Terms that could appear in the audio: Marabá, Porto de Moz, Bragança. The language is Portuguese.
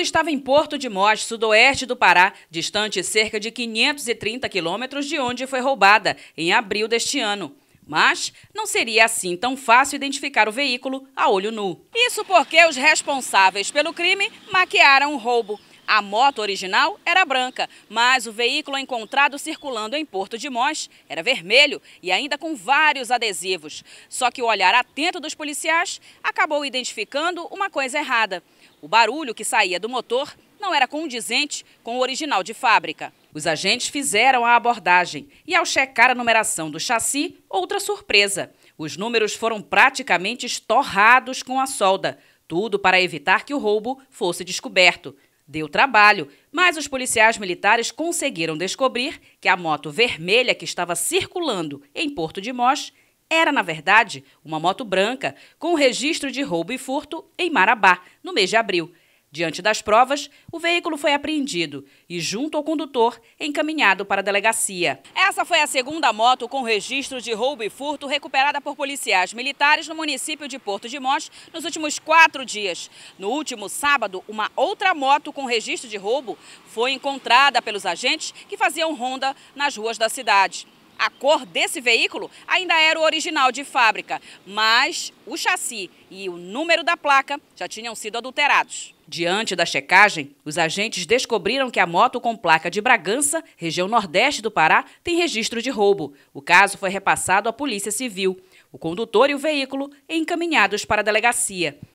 evento estava em Porto de Moz, sudoeste do Pará, distante cerca de 530 quilômetros de onde foi roubada, em abril deste ano. Mas não seria assim tão fácil identificar o veículo a olho nu. Isso porque os responsáveis pelo crime maquiaram o roubo. A moto original era branca, mas o veículo encontrado circulando em Porto de Moz era vermelho e ainda com vários adesivos. Só que o olhar atento dos policiais acabou identificando uma coisa errada. O barulho que saía do motor não era condizente com o original de fábrica. Os agentes fizeram a abordagem e, ao checar a numeração do chassi, outra surpresa. Os números foram praticamente estorrados com a solda, tudo para evitar que o roubo fosse descoberto. Deu trabalho, mas os policiais militares conseguiram descobrir que a moto vermelha que estava circulando em Porto de Moz era, na verdade, uma moto branca com registro de roubo e furto em Marabá, no mês de abril. Diante das provas, o veículo foi apreendido e, junto ao condutor, encaminhado para a delegacia. Essa foi a segunda moto com registro de roubo e furto recuperada por policiais militares no município de Porto de Moz nos últimos 4 dias. No último sábado, uma outra moto com registro de roubo foi encontrada pelos agentes que faziam ronda nas ruas da cidade. A cor desse veículo ainda era o original de fábrica, mas o chassi e o número da placa já tinham sido adulterados. Diante da checagem, os agentes descobriram que a moto com placa de Bragança, região nordeste do Pará, tem registro de roubo. O caso foi repassado à Polícia Civil. O condutor e o veículo encaminhados para a delegacia.